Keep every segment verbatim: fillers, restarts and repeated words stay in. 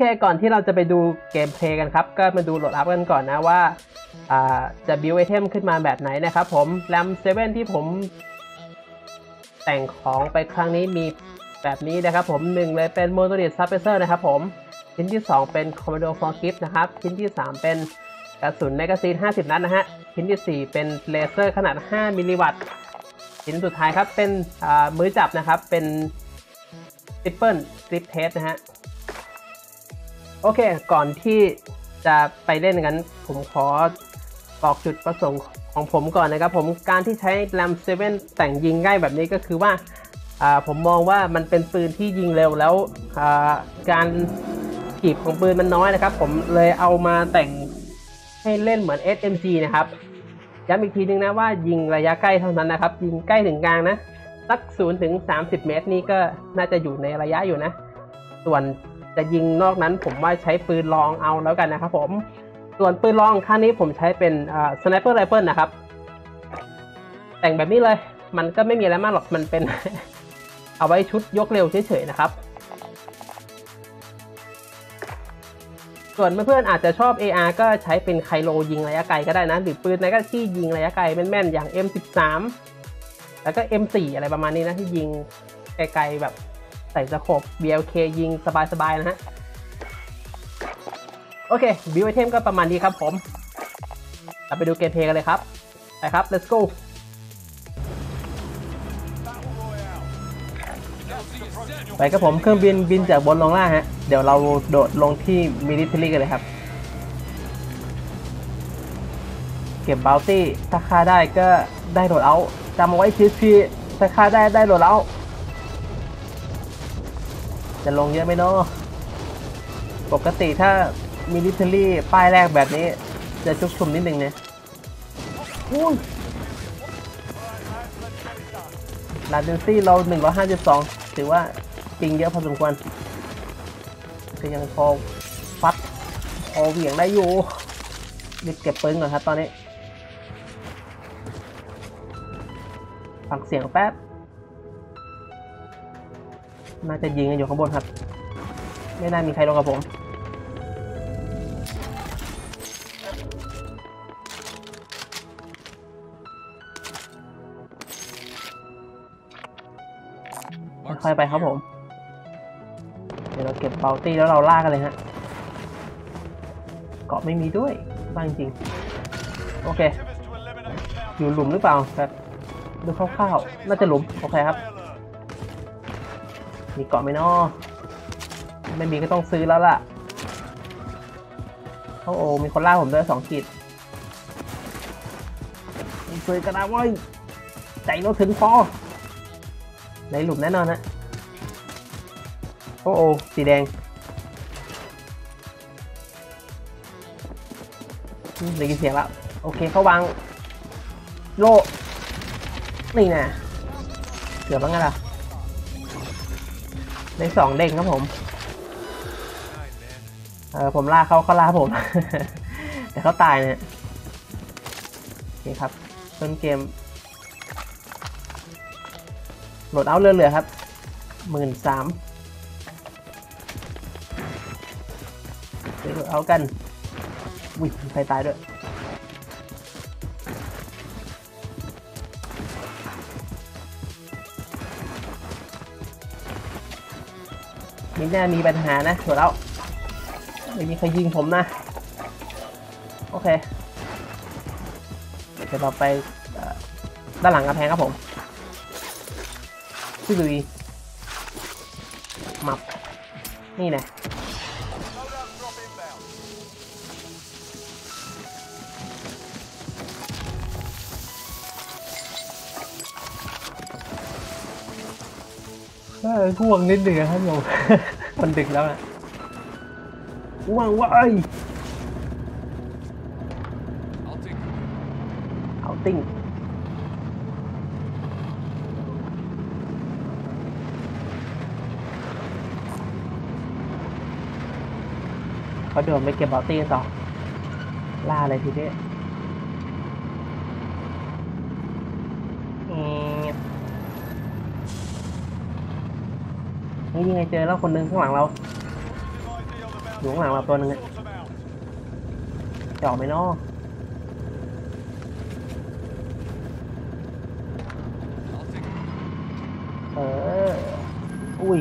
เคก่อนที่เราจะไปดูเกมเพลย์กันครับก็มาดูโหลดอัพกันก่อนนะว่าจะบิวไอเทมขึ้นมาแบบไหนนะครับผม RAM เซเว่น ที่ผมแต่งของไปครั้งนี้มีแบบนี้นะครับผมหนึ่งเลยเป็น Monolith Suppressor นะครับผมชิ้นที่สองเป็น Commando Forklift นะครับชิ้นที่สามเป็นกระสุนแมกกาซีนห้าสิบนัดนะฮะชิ้นที่สี่เป็นเลเซอร์ขนาดห้ามิลลิวัตต์ชิ้นสุดท้ายครับเป็นมือจับนะครับเป็น Triple Grip Test นะฮะโอเคก่อนที่จะไปเล่นกันผมขอบอกจุดประสงค์ของผมก่อนนะครับผมการที่ใช้ RAM เซเว่น แต่งยิงง่ายแบบนี้ก็คือว่าผมมองว่ามันเป็นปืนที่ยิงเร็วแล้วการถีบของปืนมันน้อยนะครับผมเลยเอามาแต่งให้เล่นเหมือน เอส เอ็ม จี นะครับย้ำอีกทีนึงนะว่ายิงระยะใกล้เท่านั้นนะครับยิงใกล้ถึงกลางนะสัก ศูนย์ถึงสามสิบ เมตรนี่ก็น่าจะอยู่ในระยะอยู่นะส่วนจะยิงนอกนั้นผมว่าใช้ปืนลองเอาแล้วกันนะครับผมส่วนปืนลองข้างนี้ผมใช้เป็นสไนเปอร์ไรเฟิลนะครับแต่งแบบนี้เลยมันก็ไม่มีอะไรมากหรอกมันเป็น เอาไว้ชุดยกเร็วเฉยๆนะครับส่วนเพื่อนๆอาจจะชอบ เอ อาร์ ก็ใช้เป็นไคโลยิงระยะไกลก็ได้นะหรือปืนในก็ที่ยิงระยะไกลแม่นๆอย่าง เอ็ม สิบสาม แล้วก็ เอ็ม สี่ อะไรประมาณนี้นะที่ยิงไกลๆแบบใส่สโคป บี แอล เค ยิงสบายๆนะฮะโอเคบิวไอเทมก็ประมาณนี้ครับผมเราไปดูเกมเพลย์กันเลยครับไปครับ let's goไปครับผมเครื่องบินบินจากบนลงล่างฮะเดี๋ยวเราโดดลงที่มิลิเทอรี่กันเลยครับเก็บบัลตี้ถ้าฆ่าได้ก็ได้โดดเอาจำไว้ชีสพีถ้าฆ่าได้ได้โดดเอาจะลงเยอะไหมเนาะปกติถ้ามิลิเทอรี่ป้ายแรกแบบนี้จะชุกชุมนิดนึงเนี่ยลาเดนซี่เราหนึ่งร้อยห้าสิบสองถือว่าจริงเยอะพอสมควรก็ยังพอฟัดพอเหวี่ยงได้อยู่รีบเก็บปืนก่อนครับตอนนี้ฟังเสียงแป๊บน่าจะยิงกันอยู่ข้างบนครับไม่น่ามีใครลงกับผมค่อยไปครับผมเดี๋ยวเราเก็บเบลตี้แล้วเราล่ากันเลยฮะเกาะไม่มีด้วยบ้างจริงโอเคอยู่หลุมหรือเปล่าครับดูคร่าวๆน่าจะหลุมโอเคครับมีเกาะไหมเนาะไม่มีก็ต้องซื้อแล้วล่ะโอ้โหมีคนล่าผมด้วยสองขีดซื้อกระดาษไว้ใจเราถึงพอในหลุมแน่นอนนะโอ้โอสีแดงได้ยินเสียงแล้วโอเคเขาวางโล่นี่นะเกือบแล้วไงล่ะในสองเด้งครับผมเออผมล่าเขาเขาล่าผม แต่เขาตายเนี่ยนี่ครับต้นเกมโหลดเอาเรื่อยๆครับหมื่นสามโหลดเอากันอุ้ยใครตายด้วยนี่น่ามีปัญหานะโหลดเอาไม่มีใครยิงผมนะโอเคเดี๋ยวเราไปด้านหลังกำแพงครับผมดูดีมับนี่นะเออง่วงนิดเดียวครับโยม มันดึกแล้วนะง่วงว่ะเอาติ้งเขาเดินไปเก็บบอลตี้ต่อล่าอะไรทีนี้นี่ยังไงเจอแล้วคนนึงข้างหลังเรา อยู่ข้างหลังเราตัวนึงเนี่ยเจาะไม่นอกเอออุ้ย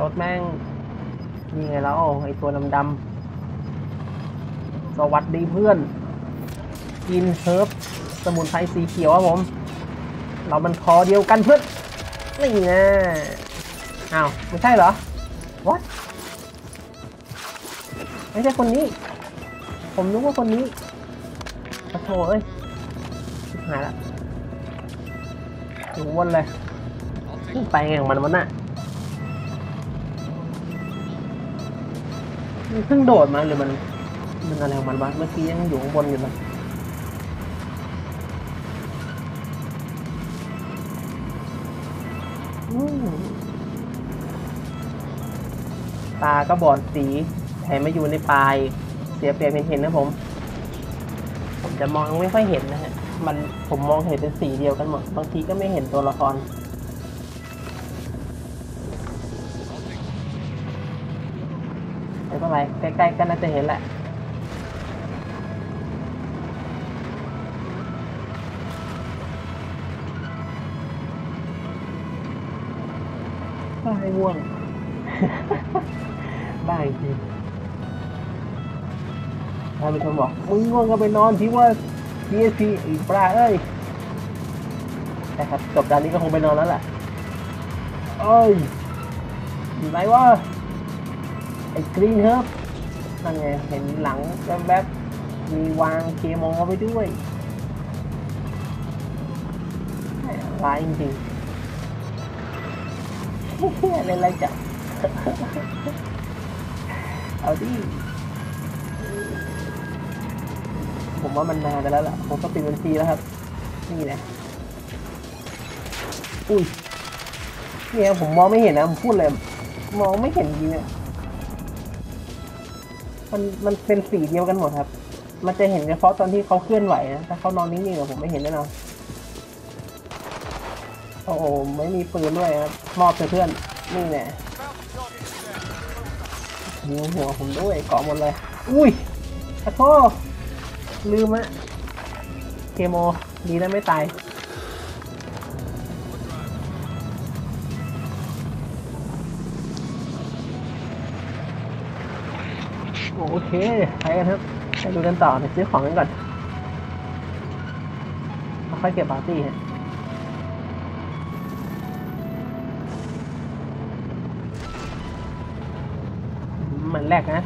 รถแม่งยิงไงแล้วไอตัวดำๆสวัสดีเพื่อนกินเฮิร์บสมุนไพรสีเขียวครับผมเรามันคอเดียวกันเพื่อนนี่ไงอ้าวไม่ใช่เหรอ What ไม่ใช่คนนี้ผมนึกว่าคนนี้โอ้โหเอ้ยหายละถึงวนเลยไปไงของมันวะน่ะมันเพิ่งโดดมาหรือมันมันอะไรของมันวะเมื่อกี้ยังอยู่ข้างบนอยู่เลยตาก็บอดสีแถมมาอยู่ในปลายเสียเปรียบเห็นนะผมผมจะมองไม่ค่อยเห็นนะฮะมันผมมองเห็นเป็นสีเดียวกันหมดบางทีก็ไม่เห็นตัวละครไม่เป็นไรใกล้ๆก็น่าจะเห็นแหละบ้าง่วงบ้าจริงท่านผู้ชมบอกมึงง่วงก็ไปนอนที่ว่า พี เอส พี อีกปลาเอ้ยแต่ครับจบการนี้ก็คงไปนอนแล้วแหละเอ้ยอยู่ไหนวะไอ้กรีนเฮิร์บนั่นไงเห็นหลังแวบๆมีวางเคมอลไปด้วยร้ายจริงเล่นไรจับเอาดิผมว่ามันนานไปแล้วล่ะผมก็ปิดบัญชีแล้วครับนี่แหละอุ้ยเนี่ยผมมองไม่เห็นนะผมพูดเลยมองไม่เห็นจริงมันมันเป็นสีเดียวกันหมดครับมันจะเห็นเฉพาะตอนที่เขาเคลื่อนไหวนะถ้าเขานอนนิ่งๆผมไม่เห็นแน่นอนโอ้โหไม่มีปืนด้วยครับมอบเพื่อนนี่แหละยิงหัวผมด้วยเกาะหมดเลยอุ้ยขอโทษลืมอะเคโมดีแล้วไม่ตายโอเคไปกันครับไปดูกันต่อไปซื้อของกันก่อนค่อยเก็บปาร์ตี้ฮะมันแลกนะ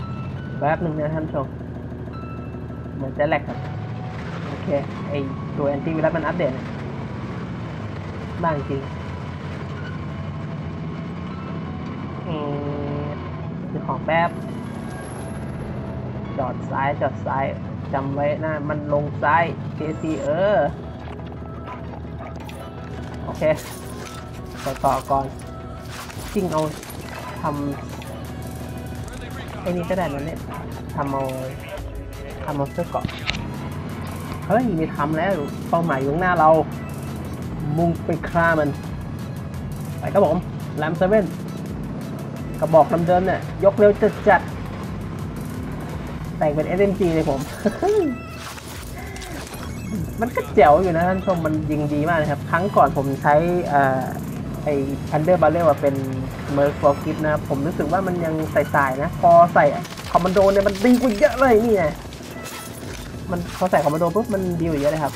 แป๊บนึงนะท่านผู้ชมเหมือนจะแลกครับโอเคไอตัวแอนตี้ไวรัสมันอัปเดตบ้างจริงเออคือของแป๊บจอดซ้ายจอดซ้ายจำไว้นะมันลงซ้าย เค ซี เออโอเคต่อต่อก่อนจริงเอาทำไอ้นี่ก็ได้แล้วเนี่ยทำเอาทำเอาเสื้อเกาะเฮ้ยมีทำแล้วเป้าหมายอยู่หน้าเรามุ่งไปฆ่ามันไปครับผม RAM เซเว่น กระบอกลำเดินเนี่ยยกเร็วจัดจัดแต่งเป็น เอส เอ็ม จี เลยผม มันก็เจ๋วอยู่นะท่านผู้ชมมันยิงดีมากนะครับครั้งก่อนผมใช้อ่าไอ้ Thunder Barrel ว่าเป็น Merc for Gift นะครับผมรู้สึกว่ามันยังใส่ๆนะพอใส่คอมมานโดเนี่ยมันดีกว่าเยอะเลยนี่ไงมันพอใส่คอมมานโดปุ๊บมันดีกว่าเยอะเลยครับ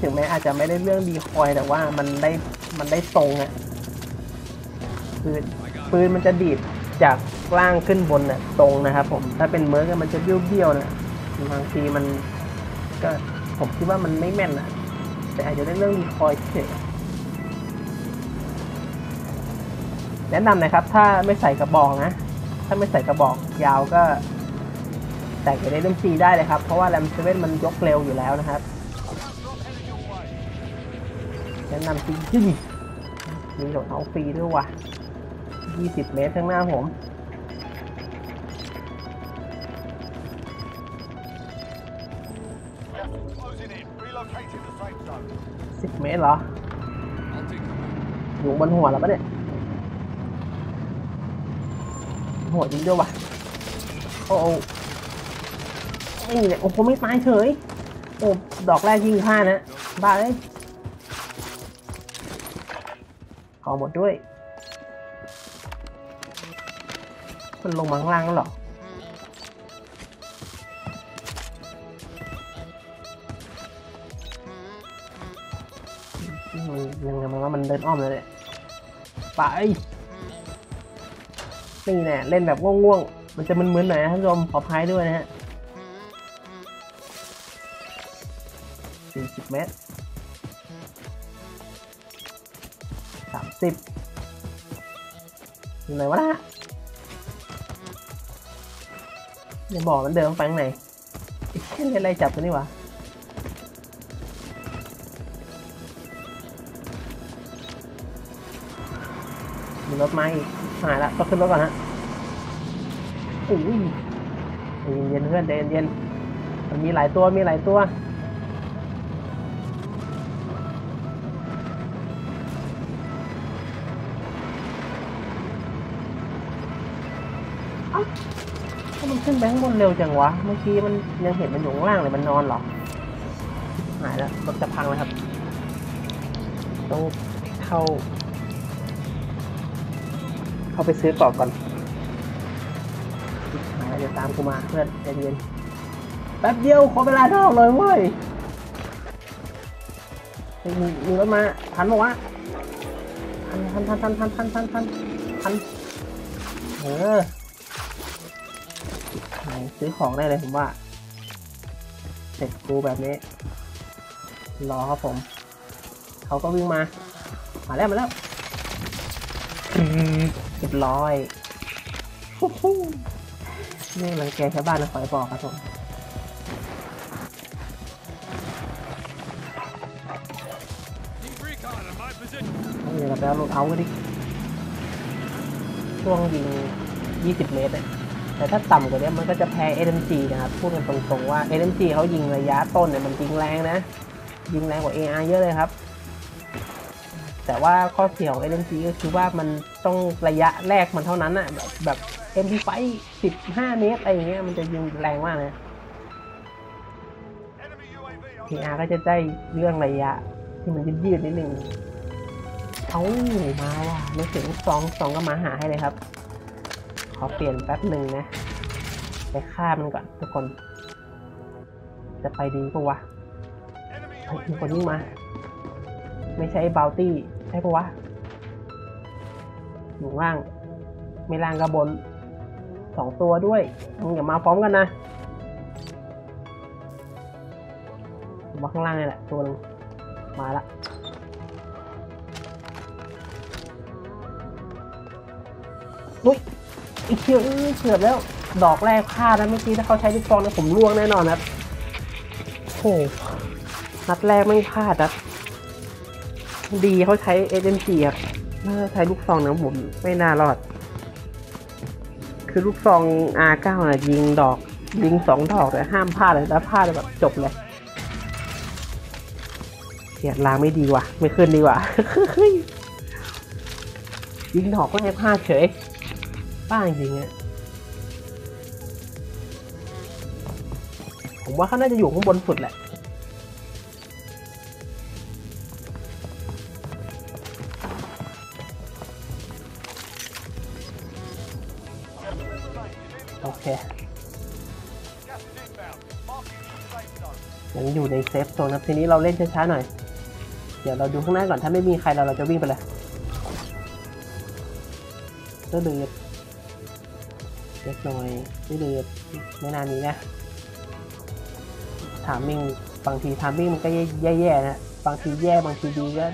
ถึงแม้อาจจะไม่ได้เรื่องดีคอยแต่ว่ามันได้มันได้ทรงอ่ะคือปืนมันจะดีดจากล่างขึ้นบนน่ะตรงนะครับผมถ้าเป็น Merc มันจะเบี้ยวๆนะบางทีมันก็ผมคิดว่ามันไม่แม่นอ่ะแต่อาจจะได้เรื่องดีคอยเฉยแนะนำนะครับถ้าไม่ใส่กระบอกนะถ้าไม่ใส่กระบอกยาวก็แต่งไปในเล่มซีได้เลยครับเพราะว่า RAM เซเว่น มันยกเร็วอยู่แล้วนะครับแนะนำจริงๆมีโดดเอาฟรีด้วยว่ะยี่สิบเมตรข้างหน้าผมสิบเมตรเหรออยู่บนหัวแล้วปะเนี่ยหัวจริงด้วยว่ะ โอ้โหโอ้โหไม่ตายเฉยโอ้ดอกแรกยิงผ้านะบ้าเลยขอหมดด้วยมันลงมังล่างแล้วหรอยังไงมันว่ามันเดินอ้อมเลยเนี่ยไปนี่แน่เล่นแบบง่วงๆมันจะมึนๆหน่อยนะท่านผู้ชมขอพายด้วยนะฮะสี่สิบเมตรสามสิบอยู่ไหนวะล่ะเดี๋ยวบอกมันเดินฟังไหนเล่นอะไรจับกันนี่วะมีรถมาอีกหายละต้องขึ้นรถก่อนฮะอุ้ยเย็นเพื่อนเย็นเย็นมันมีหลายตัวมีหลายตัวมันขึ้นแบงค์บนเร็วจังวะเมื่อกี้มันยังเห็นมันอยู่ข้างล่างเลยมันนอนหรอหายแล้วรถจะพังแล้วครับต้องเข้าเข้าไปซื้อก่อนก่อนหายแล้วเดี๋ยวตามกูมาเพื่อนใจเย็นแป๊บเดียวขอเวลาเท่าเลยเว้ยมีมีรถมาทันปะวะทันทันทันทันทันทันทันทันเออซื้อของได้เลยผมว่าเสร็จกูแบบนี้รอครับผมเขาก็วิ่งมามาแล้วมาแล้วเรียบร้อยนี่หลังแกชาวบ้านนะคอยบอกครับผมเดี๋ยวเราไปเอาลูกเอากันดิช่วงยิงยี่สิบเมตรเลยแต่ถ้าต่ำกว่านี้มันก็จะแพ้ เอส เอ็ม จี นะครับพูดกันตรงๆว่า เอส เอ็ม จี เขายิงระยะต้นเนี่ยมันยิงแรงนะยิงแรงกว่า เอ อาร์ เยอะเลยครับแต่ว่าข้อเสียของ เอส เอ็ม จี ก็คือว่ามันต้องระยะแรกมันเท่านั้นอะแบบแบบ เอ็ม พี ไฟว์ สิบห้าเมตรอะไรอย่างเงี้ยมันจะยิงแรงมากนะ เอ อาร์ ก็จะได้เรื่องระยะที่มันยืดๆนิดนึงเอ้ามาว่ะรู้สึกสองสองก็มาหาให้เลยครับขอเปลี่ยนแป๊บหนึ่งนะไปฆ่ามันก่อนทุกคนจะไปดีปะวะมีคนยิ่งมาไม่ใช่บาวตี้ใช่ปะวะหนุ่มล่างไม่ล่างกระบนสองตัวด้วยมึงอย่ามาพร้อมกันนะมาข้างล่างนี่แหละตัวนึงมาละลุยอีกเกือบเกือบแล้วดอกแรกฆ่านะเมื่อกี้ถ้าเขาใช้ลูกซองนะผมล่วงแน่นอนครับโอ้นัดแรกไม่พลาดครับดีเขาใช้ เอส เอ็ม จี ครับถ้าใช้ลูกซองนะผมไม่น่ารอดคือลูกซอง อาร์ เก้า นะยิงดอกยิงสองดอกแต่ห้ามพลาดเลยถ้าพลาดแบบจบเลยเสียดลางไม่ดีว่ะไม่ขึ้นดีว่ะ ยิงดอกก็ไม่พลาดเฉยบ้างจริงอะผมว่าเขาน่าจะอยู่ข้างบนสุดแหละโอเคยังอยู่ในเซฟโซนครับทีนี้เราเล่นช้าๆหน่อยเดี๋ยวเราดูข้างหน้าก่อนถ้าไม่มีใครเราเราจะวิ่งไปเลยเรื่อยๆเล็กน้อยไม่เดือดไม่นานนี้นะถามมิ่งบางทีถามมิ่งมันก็แย่ๆนะบางทีแย่บางทีดีก็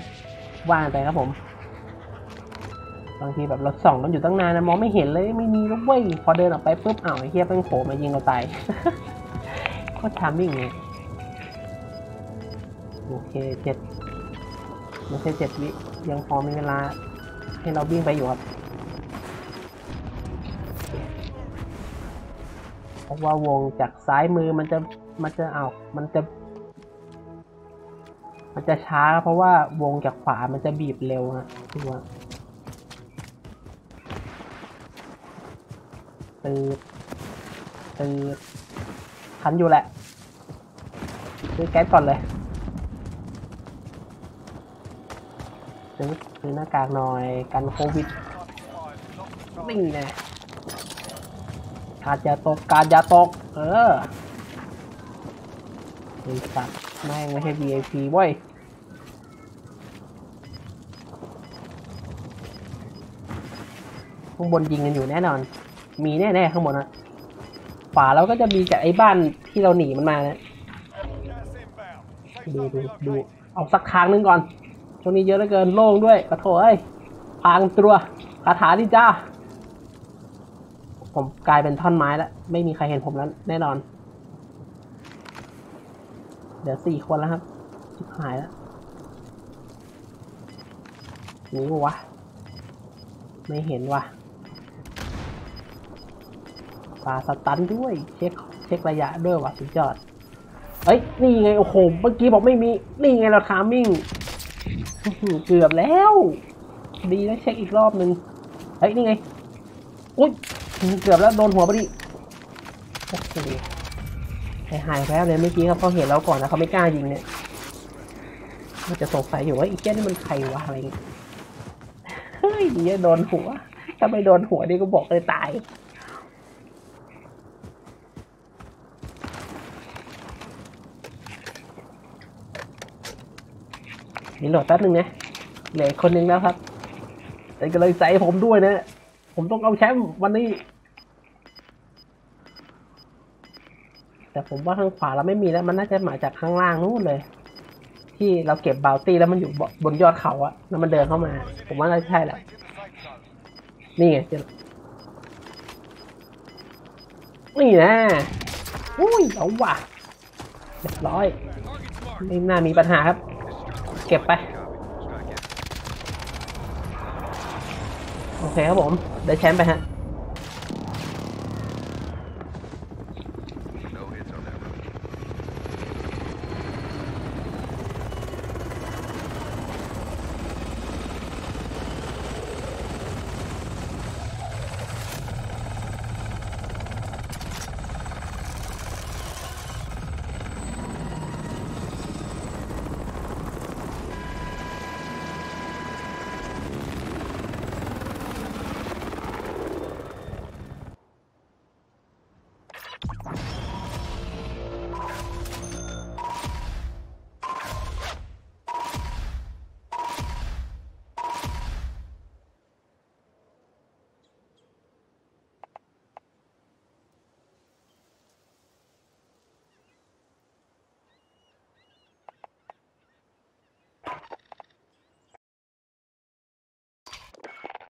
ว่างไปครับผมบางทีแบบเราส่องมันอยู่ตั้งนานนะมองไม่เห็นเลยไม่มีแล้วเว้ยพอเดินออกไปปุ๊บอ้าวไอ้เหี้ยมันโผล่มายิงเราตายก็ถามมิ่งเนี่ยโอเคเจ็ดไม่ใช่เจ็ดวิยังพอมีเวลาให้เราวิ่งไปอยู่ครับเพราะว่าวงจากซ้ายมือมันจะมันจะเอามันจะมันจะช้าเพราะว่าวงจากขวามันจะบีบเร็วฮะที่ว่าตืด ตืดขันอยู่แหละซื้อแก๊สก่อนเลยซื้อซื้อหน้ากากหน่อยกันโควิดนี่แน่ขาดยาตกการยาตกเออไอ้สัตว์ไม่ไม่ใช่ วี ไอ พี เว้ยข้างบนยิงกันอยู่แน่นอนมีแน่ๆข้างบนนะขวาเราก็จะมีจากไอ้บ้านที่เราหนีมันมานะดูดูดูเอาสักทางนึงก่อนช่วงนี้เยอะเหลือเกินโล่งด้วยกระโถเอ้ยพางตัวคาถาดิจ้าผมกลายเป็นท่อนไม้แล้วไม่มีใครเห็นผมแล้วแน่นอนเดี๋ยวสี่คนแล้วครับชิบหายแล้วนี่วะไม่เห็นวะปาสตันด้วยเช็คเช็คระยะด้วยวะสุดยอดเฮ้ยนี่ไงโอ้โหเมื่อกี้บอกไม่มีนี่ไงเราทามิ่งเกือบแล้วดีแล้วเช็คอีกรอบหนึ่งเฮ้ยนี่ไงอุ๊ยเกือบแล้วโดนหัวพอดีโอเคหายแวบเลยเมื่อกี้ครับเขาเห็นเราก่อนนะเขาไม่กล้ายิงเนี่ยมันจะสงสัยอยู่ว่าอีเจ้านี่มันใครวะอะไรเงี้ยเฮ้ยเดี๋ยวโดนหัวถ้าไม่โดนหัวนี่ก็บอกเลยตายนี่โหลดแป๊บนึงนะเหลือคนนึงแล้วครับแต่ก็เลยใส่ผมด้วยนะผมต้องเอาแชมป์วันนี้แต่ผมว่าทางขวาเราไม่มีแล้วมันน่าจะมาจากข้างล่างนู้นเลยที่เราเก็บบาวตี้แล้วมันอยู่บนยอดเขาอะแล้วมันเดินเข้ามาผมว่าน่าใช่แหละนี่ไงนี่นะอุ้ยเอาว่ะเรียบร้อยไม่น่ามีปัญหาครับเก็บไปโอเคครับผมได้แชมป์ไปฮะ